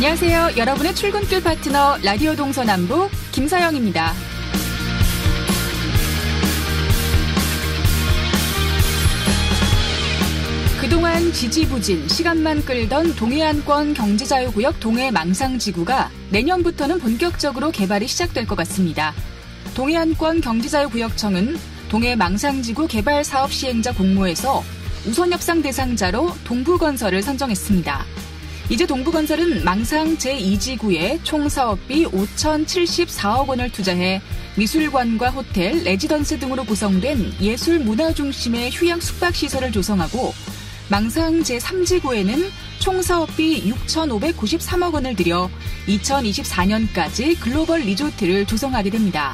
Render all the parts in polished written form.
안녕하세요. 여러분의 출근길 파트너 라디오 동서남부 김서영입니다. 그동안 지지부진 시간만 끌던 동해안권 경제자유구역 동해망상지구가 내년부터는 본격적으로 개발이 시작될 것 같습니다. 동해안권 경제자유구역청은 동해망상지구 개발 사업 시행자 공모에서 우선 협상 대상자로 동부건설을 선정했습니다. 이제 동부건설은 망상 제2지구에 총 사업비 5,074억 원을 투자해 미술관과 호텔, 레지던스 등으로 구성된 예술문화중심의 휴양 숙박시설을 조성하고 망상 제3지구에는 총 사업비 6,593억 원을 들여 2024년까지 글로벌 리조트를 조성하게 됩니다.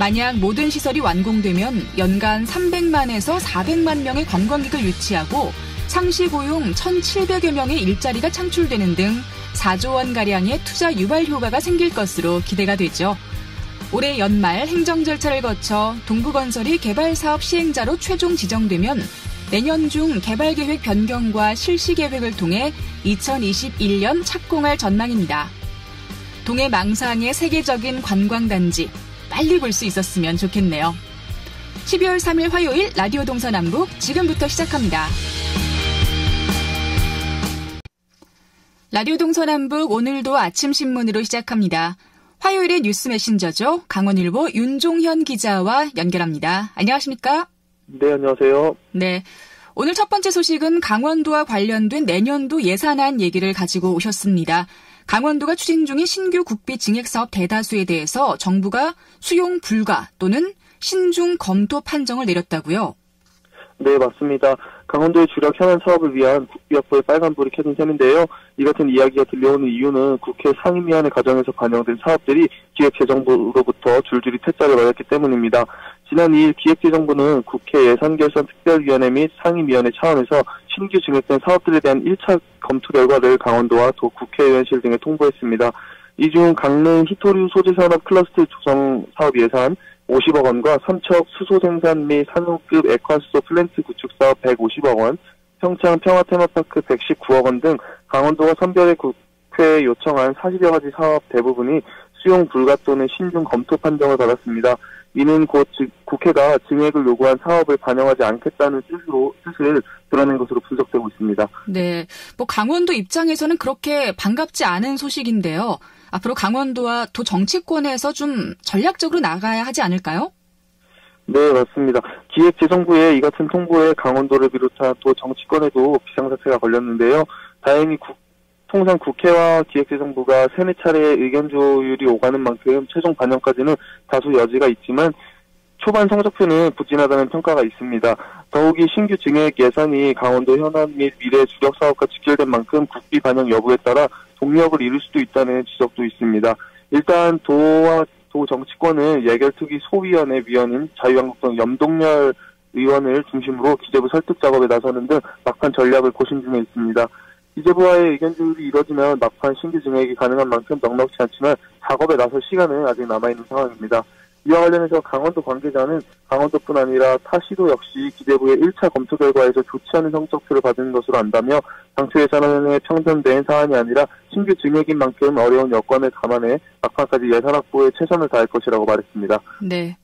만약 모든 시설이 완공되면 연간 300만에서 400만 명의 관광객을 유치하고 상시 고용 1,700여 명의 일자리가 창출되는 등 4조 원가량의 투자 유발 효과가 생길 것으로 기대가 되죠. 올해 연말 행정 절차를 거쳐 동부건설이 개발 사업 시행자로 최종 지정되면 내년 중 개발 계획 변경과 실시 계획을 통해 2021년 착공할 전망입니다. 동해 망상의 세계적인 관광단지 빨리 볼 수 있었으면 좋겠네요. 12월 3일 화요일 라디오 동서남북 지금부터 시작합니다. 라디오 동서남북 오늘도 아침 신문으로 시작합니다. 화요일의 뉴스 메신저죠. 강원일보 윤종현 기자와 연결합니다. 안녕하십니까? 네, 안녕하세요. 네, 오늘 첫 번째 소식은 강원도와 관련된 내년도 예산안 얘기를 가지고 오셨습니다. 강원도가 추진 중인 신규 국비 증액사업 대다수에 대해서 정부가 수용 불가 또는 신중 검토 판정을 내렸다고요? 네, 맞습니다. 강원도의 주력 현안 사업을 위한 국비확보의 빨간불이 켜진 셈인데요. 이 같은 이야기가 들려오는 이유는 국회 상임위원회 과정에서 반영된 사업들이 기획재정부로부터 줄줄이 퇴짜를 맞았기 때문입니다. 지난 2일 기획재정부는 국회 예산결산특별위원회 및 상임위원회 차원에서 신규 증액된 사업들에 대한 1차 검토 결과를 강원도와 도 국회의원실 등에 통보했습니다. 이 중 강릉 히토류 소재산업 클러스터 조성 사업 예산 50억 원과 삼척 수소 생산 및 산업급 액화수소 플랜트 구축 사업 150억 원, 평창 평화 테마파크 119억 원 등 강원도가 선별해 국회에 요청한 40여 가지 사업 대부분이 수용 불가 또는 신중 검토 판정을 받았습니다. 이는 곧 국회가 증액을 요구한 사업을 반영하지 않겠다는 뜻을 드러낸 것으로 분석되고 있습니다. 네, 강원도 입장에서는 그렇게 반갑지 않은 소식인데요. 앞으로 강원도와 도 정치권에서 좀 전략적으로 나가야 하지 않을까요? 네, 맞습니다. 기획재정부의 이 같은 통보에 강원도를 비롯한 도 정치권에도 비상사태가 걸렸는데요. 다행히 통상 국회와 기획재정부가 3-4차례의 의견 조율이 오가는 만큼 최종 반영까지는 다소 여지가 있지만 초반 성적표는 부진하다는 평가가 있습니다. 더욱이 신규 증액 예산이 강원도 현안 및 미래 주력 사업과 직결된 만큼 국비 반영 여부에 따라 동력을 잃을 수도 있다는 지적도 있습니다. 일단 도와 도 정치권은 예결특위 소위원회 위원인 자유한국당 염동열 의원을 중심으로 기재부 설득 작업에 나서는 등 막판 전략을 고심 중에 있습니다. 기재부와의 의견 조율이 이뤄지면 막판 신규 증액이 가능한 만큼 넉넉지 않지만 작업에 나설 시간은 아직 남아있는 상황입니다. 이와 관련해서 강원도 관계자는 강원도뿐 아니라 타 시도 역시 기재부의 1차 검토 결과에서 좋지 않은 성적표를 받은 것으로 안다며 당초 예산안에 편성된 사안이 아니라 신규 증액인 만큼 어려운 여건을 감안해 막판까지 예산 확보에 최선을 다할 것이라고 말했습니다. 네.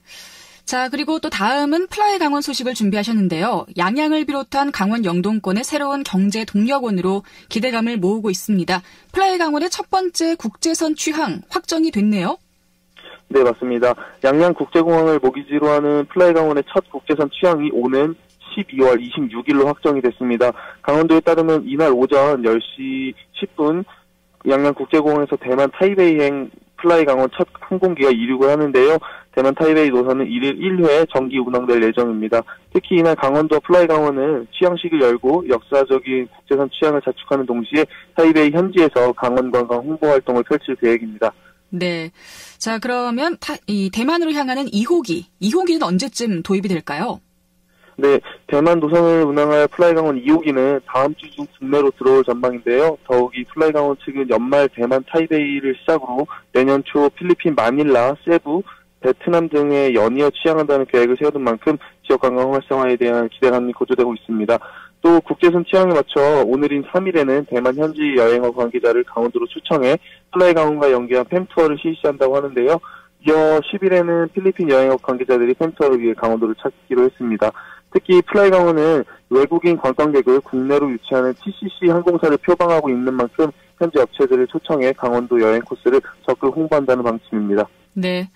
자, 그리고 또 다음은 플라이강원 소식을 준비하셨는데요. 양양을 비롯한 강원 영동권의 새로운 경제 동력원으로 기대감을 모으고 있습니다. 플라이강원의 첫 번째 국제선 취항 확정이 됐네요. 네, 맞습니다. 양양국제공항을 모기지로 하는 플라이강원의 첫 국제선 취항이 오는 12월 26일로 확정이 됐습니다. 강원도에 따르면 이날 오전 10시 10분 양양국제공항에서 대만 타이베이행 플라이강원 첫 항공기가 이륙을 하는데요. 대만 타이베이 노선은 1일 1회 정기 운항될 예정입니다. 특히 이날 강원도와 플라이강원은 취항식을 열고 역사적인 국제선 취항을 자축하는 동시에 타이베이 현지에서 강원관광 홍보활동을 펼칠 계획입니다. 네. 자, 그러면 이 대만으로 향하는 2호기는 언제쯤 도입이 될까요? 네, 대만 노선을 운항할 플라이강원 2호기는 다음 주 중 국내로 들어올 전망인데요. 더욱이 플라이강원 측은 연말 대만 타이베이를 시작으로 내년 초 필리핀 마닐라, 세부, 베트남 등에 연이어 취항한다는 계획을 세우는 만큼 지역 관광 활성화에 대한 기대감이 고조되고 있습니다. 또 국제선 취향에 맞춰 오늘인 3일에는 대만 현지 여행업 관계자를 강원도로 초청해 플라이강원과 연계한 팸투어를 실시한다고 하는데요. 이어 10일에는 필리핀 여행업 관계자들이 팸투어를 위해 강원도를 찾기로 했습니다. 특히 플라이강원은 외국인 관광객을 국내로 유치하는 TCC 항공사를 표방하고 있는 만큼 현지 업체들을 초청해 강원도 여행 코스를 적극 홍보한다는 방침입니다. 네.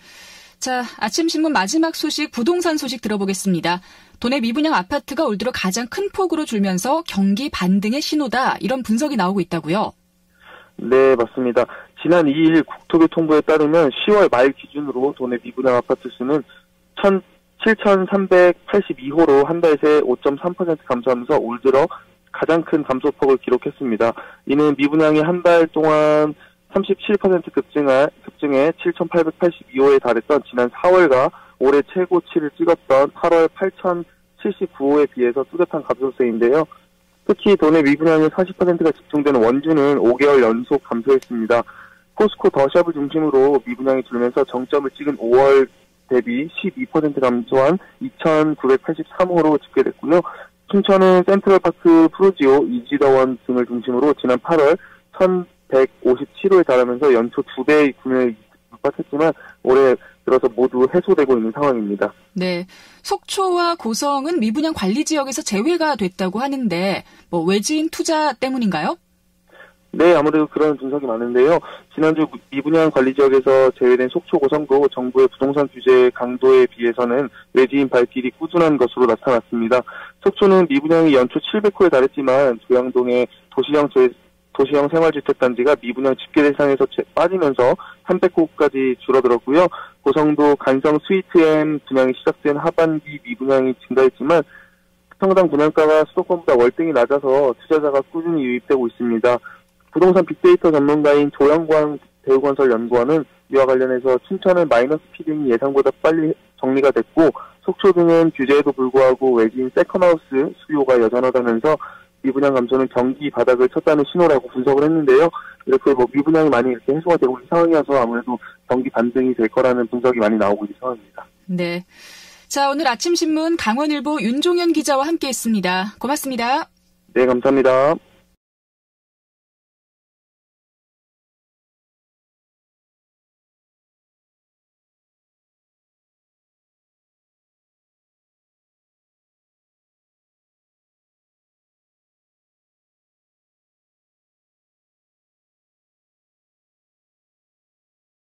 자, 아침 신문 마지막 소식, 부동산 소식 들어보겠습니다. 도내 미분양 아파트가 올 들어 가장 큰 폭으로 줄면서 경기 반등의 신호다, 이런 분석이 나오고 있다고요? 네, 맞습니다. 지난 2일 국토부 통보에 따르면 10월 말 기준으로 도내 미분양 아파트 수는 7,382호로 한 달 새 5.3% 감소하면서 올 들어 가장 큰 감소폭을 기록했습니다. 이는 미분양이 한 달 동안 37% 급증해 7,882호에 달했던 지난 4월과 올해 최고치를 찍었던 8월 8,079호에 비해서 뚜렷한 감소세인데요. 특히 도내 미분양의 40%가 집중되는 원주는 5개월 연속 감소했습니다. 코스코 더샵을 중심으로 미분양이 줄면서 정점을 찍은 5월 대비 12% 감소한 2,983호로 집계됐고요. 춘천은 센트럴파크프로지오, 이지더원 등을 중심으로 지난 8월 1,157호에 달하면서 연초 2배의 구매율이 높았지만 올해 들어서 모두 해소되고 있는 상황입니다. 네, 속초와 고성은 미분양 관리 지역에서 제외가 됐다고 하는데 뭐 외지인 투자 때문인가요? 네, 아무래도 그런 분석이 많은데요. 지난주 미분양 관리 지역에서 제외된 속초 고성도 정부의 부동산 규제 강도에 비해서는 외지인 발길이 꾸준한 것으로 나타났습니다. 속초는 미분양이 연초 700호에 달했지만 조양동의 도시형 생활주택단지가 미분양 집계 대상에서 빠지면서 300호까지 줄어들었고요. 고성도 간성 스위트엠 분양이 시작된 하반기 미분양이 증가했지만 평당 분양가가 수도권보다 월등히 낮아서 투자자가 꾸준히 유입되고 있습니다. 부동산 빅데이터 전문가인 조양광 대우건설 연구원은 이와 관련해서 춘천은 마이너스 피딩이 예상보다 빨리 정리가 됐고 속초 등은 규제에도 불구하고 외지인 세컨하우스 수요가 여전하다면서 미분양 감소는 경기 바닥을 쳤다는 신호라고 분석을 했는데요. 이렇게 미분양이 많이 이렇게 해소가 되고 있는 상황이어서 아무래도 경기 반등이 될 거라는 분석이 많이 나오고 있는 상황입니다. 네. 자, 오늘 아침 신문 강원일보 윤종현 기자와 함께했습니다. 고맙습니다. 네, 감사합니다.